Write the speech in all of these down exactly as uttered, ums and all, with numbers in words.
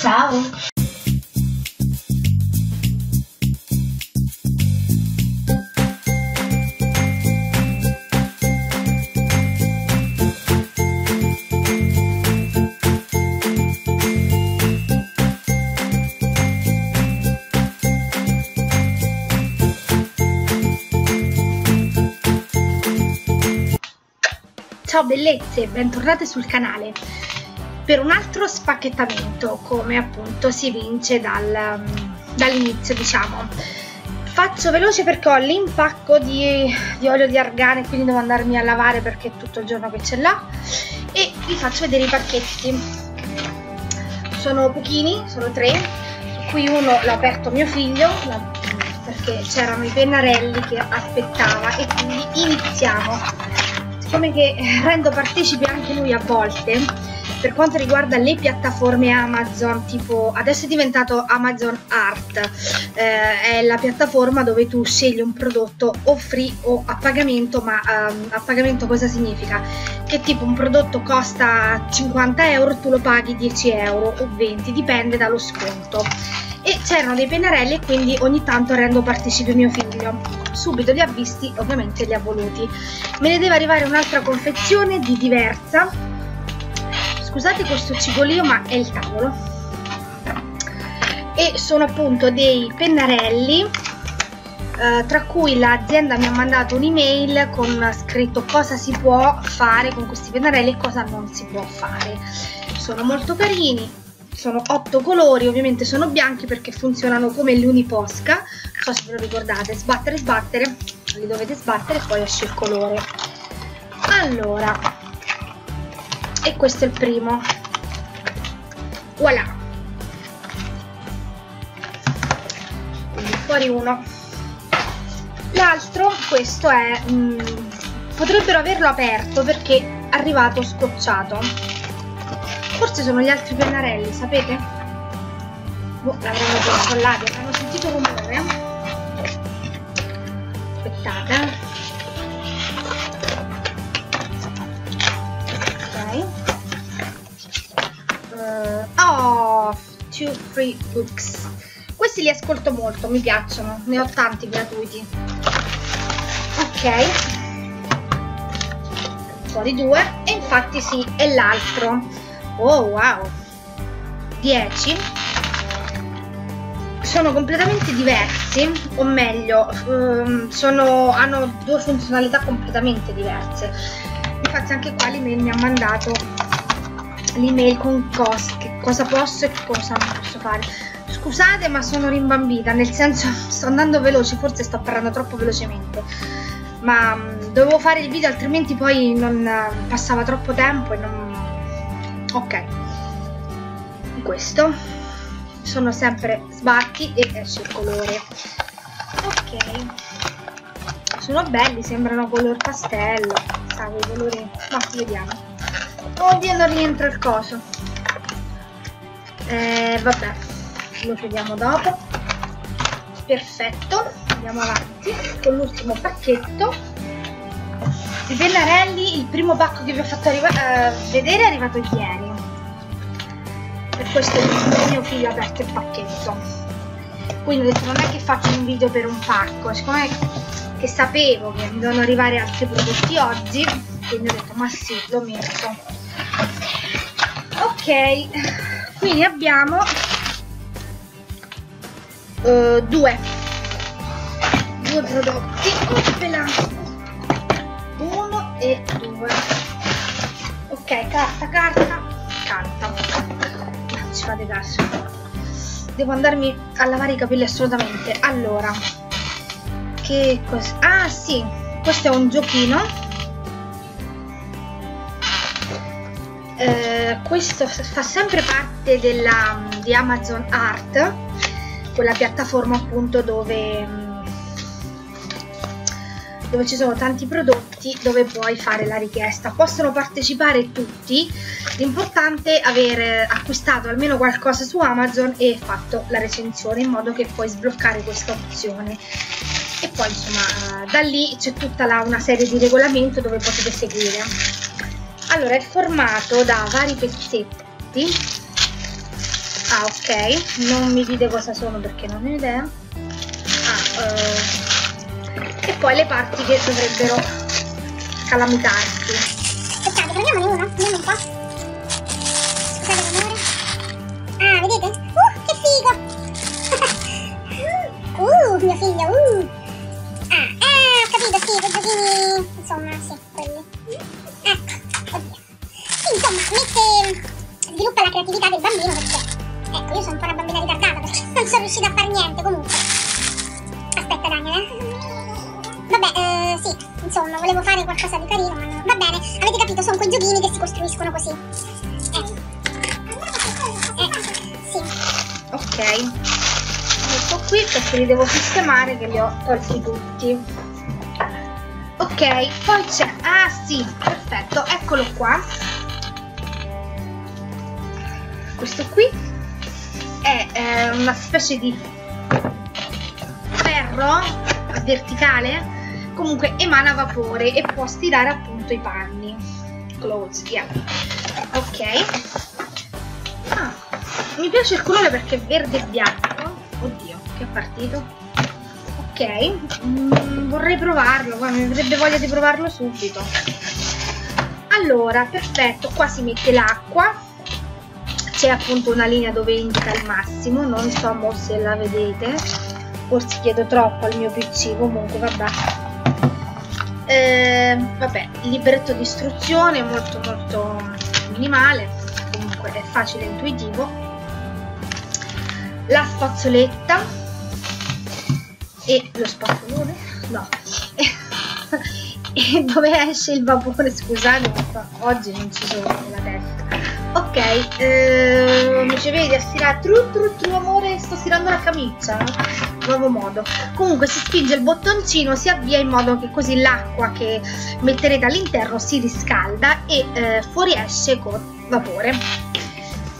Ciao! Ciao bellezze, bentornate sul canale per un altro spacchettamento, come appunto si vince dal, dall'inizio, diciamo. Faccio veloce perché ho l'impacco di, di olio di argano e quindi devo andarmi a lavare perché è tutto il giorno che ce l'ha, e vi faccio vedere i pacchetti. Sono pochini, sono tre, qui uno l'ha aperto mio figlio perché c'erano i pennarelli che aspettava, e quindi iniziamo. Come che rendo partecipe anche lui a volte per quanto riguarda le piattaforme Amazon, tipo adesso è diventato Amazon Art, eh, è la piattaforma dove tu scegli un prodotto o free o a pagamento. Ma um, a pagamento cosa significa? Che tipo un prodotto costa cinquanta euro, tu lo paghi dieci euro o venti, dipende dallo sconto. E c'erano dei pennarelli e quindi ogni tanto rendo partecipe mio figlio. Subito li ha visti, ovviamente li ha voluti. Me ne deve arrivare un'altra confezione di Diversa. Scusate questo cigolio, ma è il tavolo. E sono appunto dei pennarelli, eh, tra cui l'azienda mi ha mandato un'email con scritto cosa si può fare con questi pennarelli e cosa non si può fare. Sono molto carini. Sono otto colori, ovviamente sono bianchi perché funzionano come l'uniposca, non so se ve lo ricordate, sbattere sbattere, li dovete sbattere e poi esce il colore. Allora, e questo è il primo, voilà, quindi fuori uno. L'altro, questo è, mh, potrebbero averlo aperto perché è arrivato scocciato. Forse sono gli altri pennarelli, sapete? Boh, l'avranno controllati, avranno sentito rumore. Aspettate. Ok. Uh, oh, two free books. Questi li ascolto molto, mi piacciono. Ne ho tanti gratuiti. Ok. Fuori due. E infatti sì, è l'altro. Oh wow, dieci sono completamente diversi, o meglio um, sono, hanno due funzionalità completamente diverse. Infatti anche qua l'email mi ha mandato l'email con cos, che cosa posso e cosa non posso fare. Scusate, ma sono rimbambita, nel senso sto andando veloce, forse sto parlando troppo velocemente, ma um, dovevo fare il video altrimenti poi non uh, passava troppo tempo e non... Ok, questo sono sempre sbatti e esce il colore. Ok, sono belli, sembrano color pastello, sa quei colori, ma vediamo. Oddio, non rientra il coso, eh, vabbè, lo chiudiamo dopo. Perfetto, andiamo avanti con l'ultimo pacchetto. I pennarelli, il primo pacco che vi ho fatto eh, vedere è arrivato ieri, per questo mio figlio ha aperto il pacchetto, quindi ho detto non è che faccio un video per un pacco, siccome che sapevo che mi devono arrivare altri prodotti oggi, quindi ho detto ma sì, lo metto. Ok, quindi abbiamo uh, due due prodotti. Oppela. E due. Ok, carta, carta, carta. Non ci fate caso. Devo andarmi a lavare i capelli assolutamente. Allora, che cosa? Ah sì, questo è un giochino. Eh, questo fa sempre parte della, di Amazon Art, quella piattaforma appunto dove... dove ci sono tanti prodotti dove puoi fare la richiesta. Possono partecipare tutti, l'importante è aver acquistato almeno qualcosa su Amazon e fatto la recensione, in modo che puoi sbloccare questa opzione. E poi insomma da lì c'è tutta la, una serie di regolamenti dove potete seguire. Allora, è formato da vari pezzetti, Ah, ok, non mi dite cosa sono perché non ne ho idea. Ah, eh. E poi le parti che dovrebbero calamitarsi. Aspettate, proviamone una, vediamo un po'. Scusate l'amore. Ah, vedete? Uh, che figo! uh, mio figlio, uh! Ah, ah, ho capito, sì, quei giochini... Insomma, sì, quelli. Ecco, oddio. Sì, insomma, mette... sviluppa la creatività del bambino perché... Ecco, io sono un po' una bambina ritardata perché non sono riuscita a fare niente, comunque. Aspetta, Daniele. Vabbè, eh, sì, insomma, volevo fare qualcosa di carino, ma no. Va bene, avete capito, sono quei giochini che si costruiscono così. Ecco. Ecco, sì. Ok. Metto qui perché li devo sistemare che li ho tolti tutti. Ok, poi c'è... Ah, sì, perfetto, eccolo qua. Questo qui. È eh, una specie di ferro verticale, comunque emana vapore e può stirare appunto i panni. Clothes, yeah. Ok. Ah, mi piace il colore perché è verde e bianco. Oddio, che è partito. Ok, mm, vorrei provarlo, guarda, mi avrebbe voglia di provarlo subito. Allora, perfetto, qua si mette l'acqua. C'è appunto una linea dove indica il massimo, non so mo se la vedete, forse chiedo troppo al mio P C, comunque vabbè. Eh, vabbè, libretto di istruzione molto molto minimale, comunque è facile e intuitivo. La spazzoletta e lo spazzolone, no, e dove esce il vapore, scusate, oggi non ci sono nella testa. Ok, eh, mi ci vedi a stirare, tru tru tru amore, sto stirando la camicia, nuovo modo. Comunque si spinge il bottoncino, si avvia in modo che così l'acqua che metterete all'interno si riscalda e eh, fuoriesce con vapore.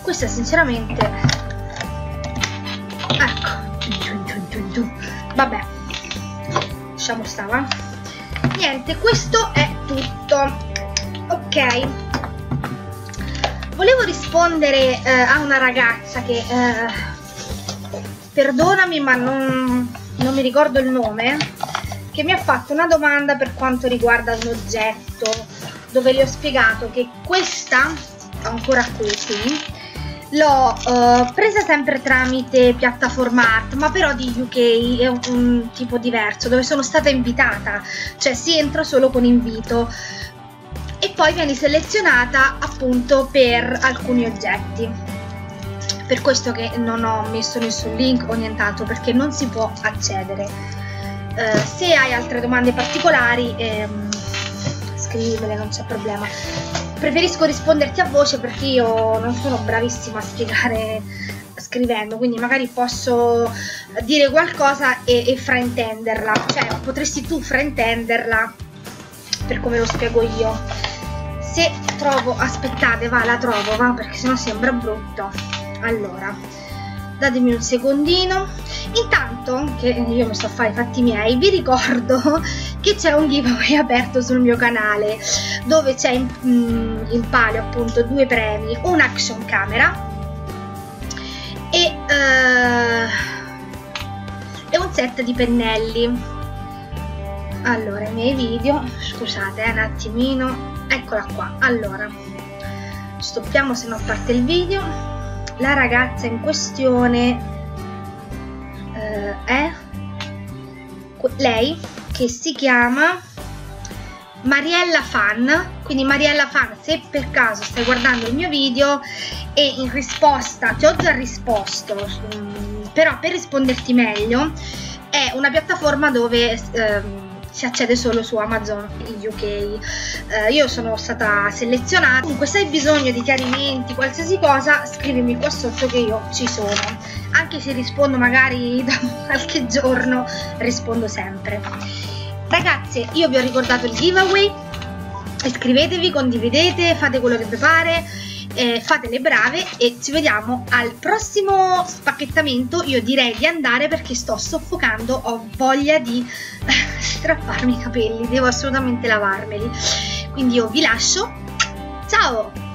Questa sinceramente, ecco, vabbè, lasciamo stava. Niente, questo è tutto. Ok. Volevo rispondere eh, a una ragazza che, eh, perdonami ma non, non mi ricordo il nome, che mi ha fatto una domanda per quanto riguarda un oggetto, dove gli ho spiegato che questa, ancora così, l'ho eh, presa sempre tramite piattaforma Art, ma però di U K è un, un tipo diverso, dove sono stata invitata, cioè si entra solo con invito. E poi vieni selezionata appunto per alcuni oggetti, per questo che non ho messo nessun link o nient'altro perché non si può accedere. Eh, se hai altre domande particolari ehm, scrivimele, non c'è problema. Preferisco risponderti a voce perché io non sono bravissima a spiegare scrivendo, quindi magari posso dire qualcosa e, e fraintenderla, cioè potresti tu fraintenderla per come lo spiego io. Se trovo, aspettate, va, la trovo, va, perché sennò sembra brutto. Allora, datemi un secondino. Intanto, che io mi sto a fare i fatti miei, vi ricordo che c'è un giveaway aperto sul mio canale, dove c'è in, in palio appunto due premi, un'action camera e, uh, e un set di pennelli. Allora, i miei video, scusate eh, un attimino. Eccola qua, allora stoppiamo se no parte il video. La ragazza in questione eh, è lei che si chiama Mariella Fan, quindi Mariella Fan, se per caso stai guardando il mio video e in risposta, ti ho già risposto, però per risponderti meglio, è una piattaforma dove... Ehm, si accede solo su Amazon U K. Eh, io sono stata selezionata. Comunque se hai bisogno di chiarimenti, qualsiasi cosa, scrivimi qua sotto che io ci sono. Anche se rispondo magari da qualche giorno, rispondo sempre. Ragazze, io vi ho ricordato il giveaway. Iscrivetevi, condividete, fate quello che vi pare, eh, fate le brave e ci vediamo al prossimo spacchettamento. Io direi di andare perché sto soffocando, ho voglia di... strapparmi i capelli, devo assolutamente lavarmeli, quindi io vi lascio, ciao!